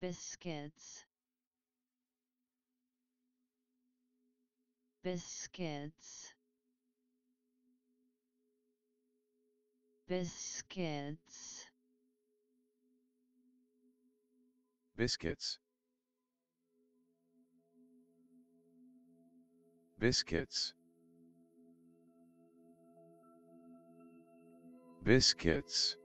biscuits, biscuits, biscuits, biscuits, biscuits, biscuits.